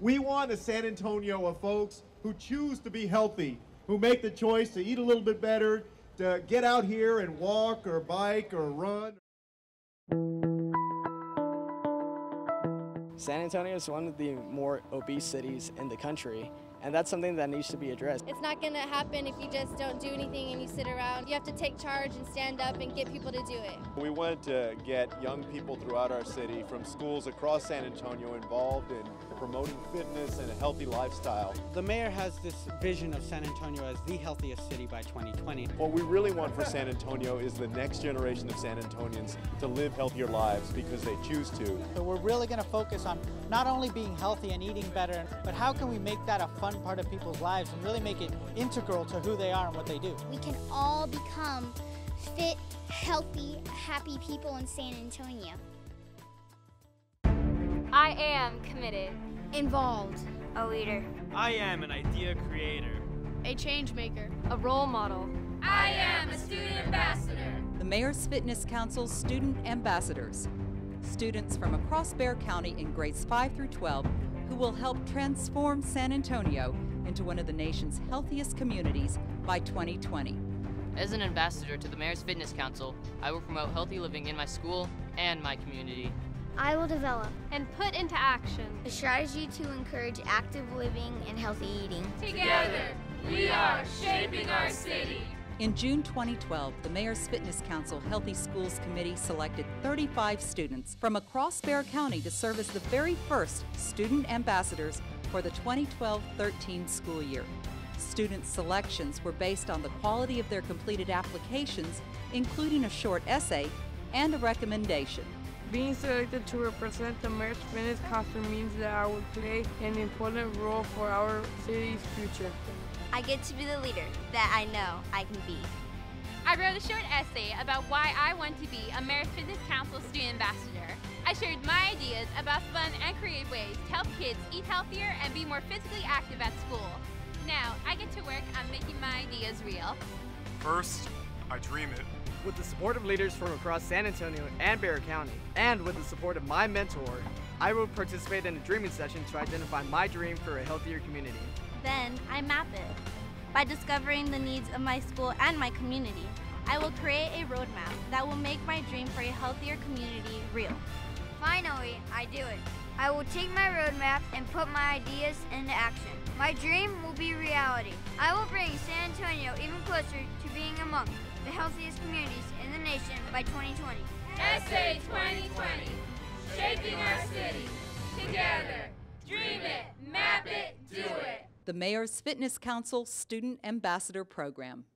We want a San Antonio of folks who choose to be healthy, who make the choice to eat a little bit better, to get out here and walk or bike or run. San Antonio is one of the more obese cities in the country, and that's something that needs to be addressed. It's not going to happen if you just don't do anything and you sit around. You have to take charge and stand up and get people to do it. We want to get young people throughout our city from schools across San Antonio involved in promoting fitness and a healthy lifestyle. The mayor has this vision of San Antonio as the healthiest city by 2020. What we really want for San Antonio is the next generation of San Antonians to live healthier lives because they choose to. So we're really going to focus on not only being healthy and eating better, but how can we make that a fun part of people's lives and really make it integral to who they are and what they do. We can all become fit, healthy, happy people in San Antonio. I am committed, involved, a leader. I am an idea creator, a change maker, a role model. I am a student ambassador. The Mayor's Fitness Council's student ambassadors, students from across Bexar County in grades 5 through 12 who will help transform San Antonio into one of the nation's healthiest communities by 2020. As an ambassador to the Mayor's Fitness Council, I will promote healthy living in my school and my community. I will develop and put into action a strategy to encourage active living and healthy eating. Together, we are shaping our city. In June 2012, the Mayor's Fitness Council Healthy Schools Committee selected 35 students from across Bexar County to serve as the very first student ambassadors for the 2012-13 school year. Student selections were based on the quality of their completed applications, including a short essay and a recommendation. Being selected to represent the Mayor's Fitness Council means that I will play an important role for our city's future. I get to be the leader that I know I can be. I wrote a short essay about why I want to be a Mayor's Fitness Council student ambassador. I shared my ideas about fun and creative ways to help kids eat healthier and be more physically active at school. Now, I get to work on making my ideas real. First, I dream it. With the support of leaders from across San Antonio and Bexar County, and with the support of my mentor, I will participate in a dreaming session to identify my dream for a healthier community. Then I map it. By discovering the needs of my school and my community, I will create a roadmap that will make my dream for a healthier community real. Finally, I do it. I will take my roadmap and put my ideas into action. My dream will be reality. I will bring San Antonio even closer to being among the healthiest communities in the nation by 2020. SA2020, shaping our city, together. Dream it, map it, do it. The Mayor's Fitness Council Student Ambassador Program.